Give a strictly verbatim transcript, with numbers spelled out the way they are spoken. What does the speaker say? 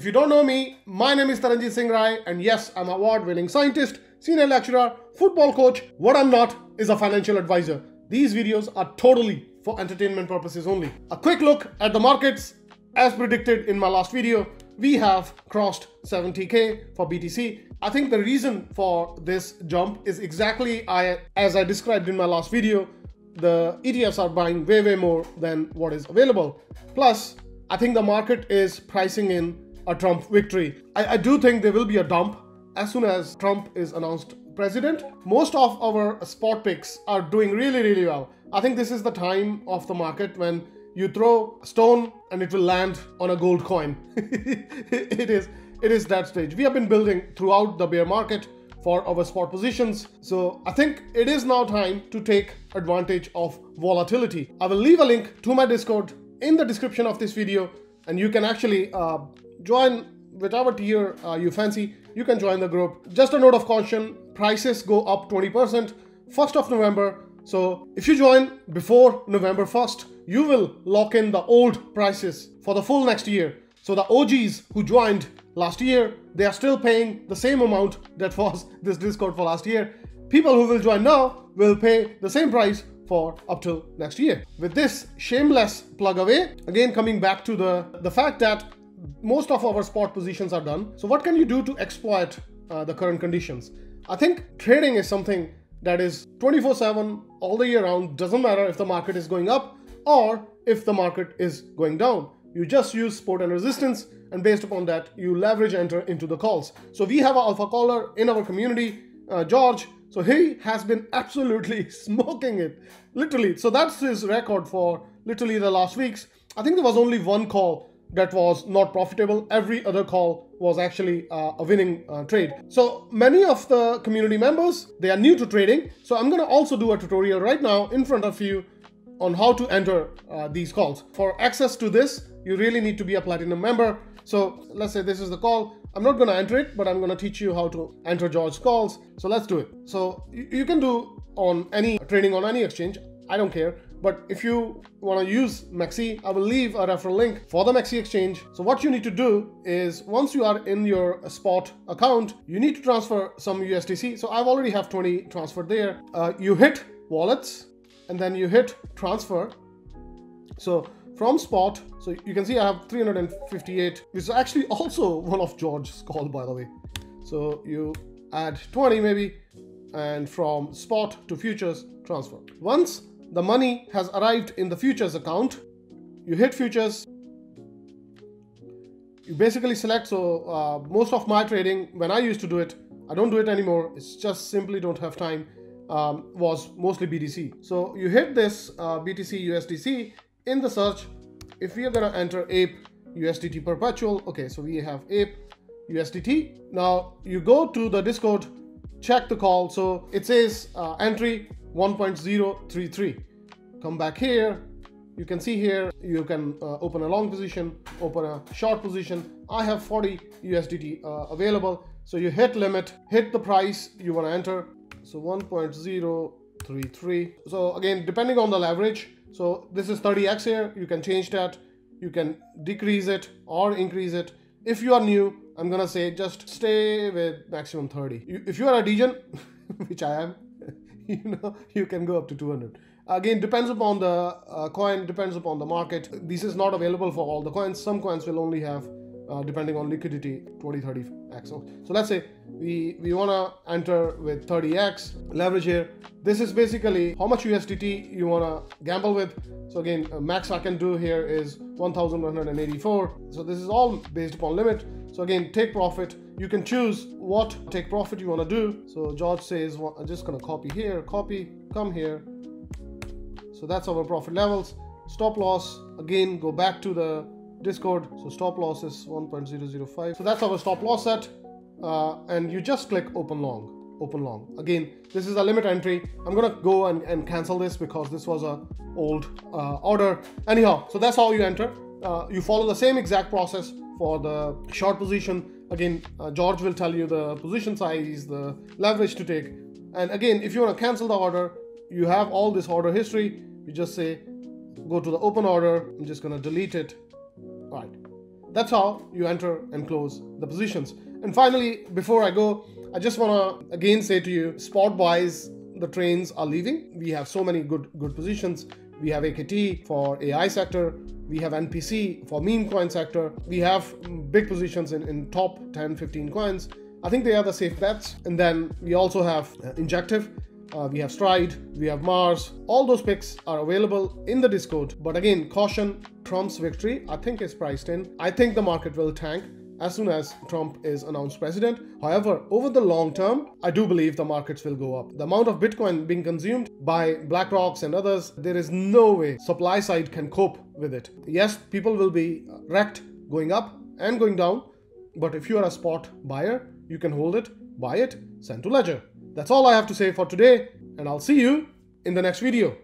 If you don't know me, my name is Taranjit Singh Rai, and yes, I'm an award-winning scientist, senior lecturer, football coach. What I'm not is a financial advisor. These videos are totally for entertainment purposes only. A quick look at the markets. As predicted in my last video, we have crossed seventy K for B T C. I think the reason for this jump is exactly I, as I described in my last video. The E T Fs are buying way, way more than what is available. Plus, I think the market is pricing in a Trump victory. I, I do think there will be a dump as soon as Trump is announced president. Most of our spot picks are doing really, really well. I think this is the time of the market when you throw a stone and it will land on a gold coin. It is, it is that stage. We have been building throughout the bear market for our spot positions. So I think it is now time to take advantage of volatility. I will leave a link to my Discord in the description of this video, and you can actually uh, join whatever tier uh, you fancy. You can join the group. Just a note of caution, prices go up twenty percent first of November. So if you join before November first, you will lock in the old prices for the full next year. So the O Gs who joined last year, they are still paying the same amount that was this Discord for last year. People who will join now will pay the same price for up till next year. With this shameless plug away, again coming back to the, the fact that most of our spot positions are done. So what can you do to exploit uh, the current conditions? I think trading is something that is twenty-four seven all the year round. Doesn't matter if the market is going up or if the market is going down. You just use support and resistance, and based upon that, you leverage enter into the calls. So we have an alpha caller in our community, uh, George. So he has been absolutely smoking it, literally. So that's his record for literally the last weeks. I think there was only one call that was not profitable. Every other call was actually uh, a winning uh, trade. So many of the community members, they are new to trading. So I'm gonna also do a tutorial right now in front of you on how to enter uh, these calls. For access to this, you really need to be a platinum member. So let's say this is the call. I'm not gonna enter it, but I'm gonna teach you how to enter George's calls. So let's do it. So you can do on any trading on any exchange, I don't care. But if you wanna use Maxi, I will leave a referral link for the Maxi exchange. So what you need to do is once you are in your spot account, you need to transfer some U S D C. So I've already have twenty transferred there. Uh, you hit wallets and then you hit transfer. So from spot, so you can see I have three hundred fifty-eight, which is actually also one of George's call, by the way. So you add twenty maybe, and from spot to futures transfer. Once the money has arrived in the futures account, you hit futures, you basically select. So uh, most of my trading, when I used to do it, I don't do it anymore. It's just simply don't have time, um, was mostly B T C. So you hit this uh, B T C U S D C in the search. If we are gonna enter A P E U S D T perpetual, okay, so we have A P E U S D T. Now you go to the Discord, check the call. So it says uh, entry one point zero three three. Come back here. You can see here, you can uh, open a long position, open a short position. I have forty U S D T uh, available. So you hit limit, hit the price you want to enter. So one point zero three three. So again, depending on the leverage, so this is thirty X here. You can change that. You can decrease it or increase it. If you are new, I'm gonna say just stay with maximum thirty. You, if you are a degen, which I am, you know, you can go up to two hundred. Again, depends upon the uh, coin, depends upon the market. This is not available for all the coins. Some coins will only have, uh, depending on liquidity, twenty, thirty X. So, so let's say we, we wanna enter with thirty X leverage here. This is basically how much U S D T you wanna gamble with. So again, uh, max I can do here is one thousand one hundred eighty-four. So this is all based upon limit. So again, take profit. You can choose what take profit you want to do. So George says, well, I'm just going to copy here, copy, come here. So that's our profit levels. Stop loss, again, go back to the Discord. So stop loss is one point zero zero five. So that's our stop loss set. Uh, and you just click open long, open long. Again, this is a limit entry. I'm going to go and, and cancel this because this was a old uh, order. Anyhow, so that's how you enter. Uh, you follow the same exact process for the short position. Again, uh, George will tell you the position size, the leverage to take. And again, if you want to cancel the order, you have all this order history. You just say, go to the open order. I'm just going to delete it. All right. That's how you enter and close the positions. And finally, before I go, I just want to again say to you, spot buys, the trains are leaving. We have so many good good positions. We have A K T for A I sector. We have N P C for meme coin sector. We have big positions in, in top ten, fifteen coins. I think they are the safe bets. And then we also have Injective. Uh, we have Stride, we have Mars. All those picks are available in the Discord. But again, caution, Trump's victory, I think, is priced in. I think the market will tank as soon as Trump is announced president. However, over the long term, I do believe the markets will go up. The amount of Bitcoin being consumed by BlackRock and others, there is no way supply side can cope with it. Yes, people will be wrecked going up and going down. But if you are a spot buyer, you can hold it, buy it, send to Ledger. That's all I have to say for today, and I'll see you in the next video.